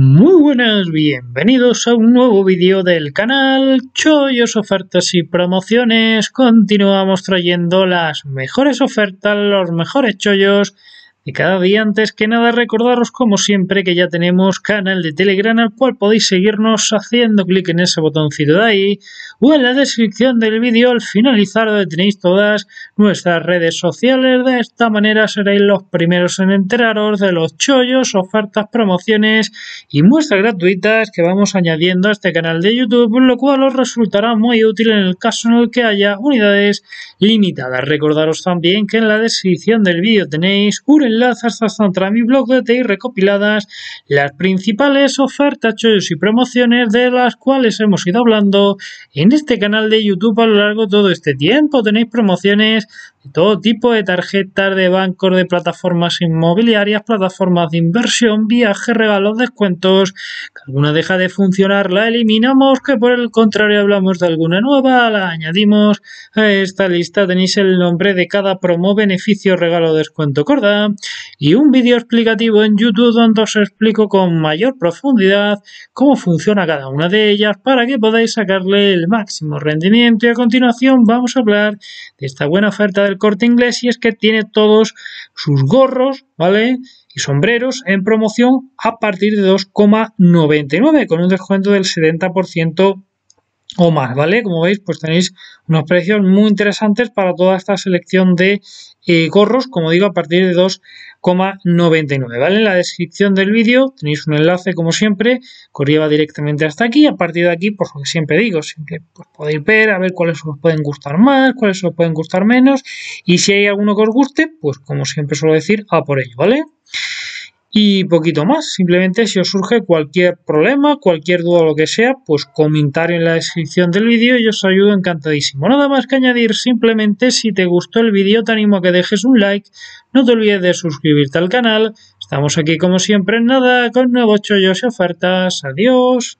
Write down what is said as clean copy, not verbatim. Muy buenas, bienvenidos a un nuevo vídeo del canal Chollos, ofertas y promociones. Continuamos trayendo las mejores ofertas, los mejores chollos de cada día. Antes que nada, recordaros como siempre que ya tenemos canal de Telegram, al cual podéis seguirnos haciendo clic en ese botoncito de ahí o en la descripción del vídeo al finalizar, donde tenéis todas nuestras redes sociales. De esta manera seréis los primeros en enteraros de los chollos, ofertas, promociones y muestras gratuitas que vamos añadiendo a este canal de YouTube, lo cual os resultará muy útil en el caso en el que haya unidades limitadas. Recordaros también que en la descripción del vídeo tenéis un enlace hasta mi blog donde tenéis recopiladas las principales ofertas, chollos y promociones de las cuales hemos ido hablando en este canal de YouTube a lo largo de todo este tiempo. Tenéis promociones de todo tipo, de tarjetas, de bancos, de plataformas inmobiliarias, plataformas de inversión, viajes, regalos, descuentos. Que alguna deja de funcionar, la eliminamos, que por el contrario hablamos de alguna nueva, la añadimos a esta lista. Tenéis el nombre de cada promo, beneficio, regalo, descuento, corda y un vídeo explicativo en YouTube donde os explico con mayor profundidad cómo funciona cada una de ellas para que podáis sacarle el máximo rendimiento. Y a continuación vamos a hablar de esta buena oferta del Corte Inglés, y es que tiene todos sus gorros, ¿vale?, y sombreros en promoción a partir de 2,99 con un descuento del 70% o más, ¿vale? Como veis, pues tenéis unos precios muy interesantes para toda esta selección de gorros, como digo, a partir de 2,99, ¿vale? En la descripción del vídeo tenéis un enlace, como siempre, que os lleva directamente hasta aquí. A partir de aquí, pues lo que siempre digo, siempre pues, podéis ver, a ver cuáles os pueden gustar más, cuáles os pueden gustar menos, y si hay alguno que os guste, pues como siempre suelo decir, a por ello, ¿vale? Y poquito más, simplemente si os surge cualquier problema, cualquier duda o lo que sea, pues comentario en la descripción del vídeo y os ayudo encantadísimo. Nada más que añadir, simplemente si te gustó el vídeo te animo a que dejes un like, no te olvides de suscribirte al canal. Estamos aquí como siempre en nada con nuevos chollos y ofertas. Adiós.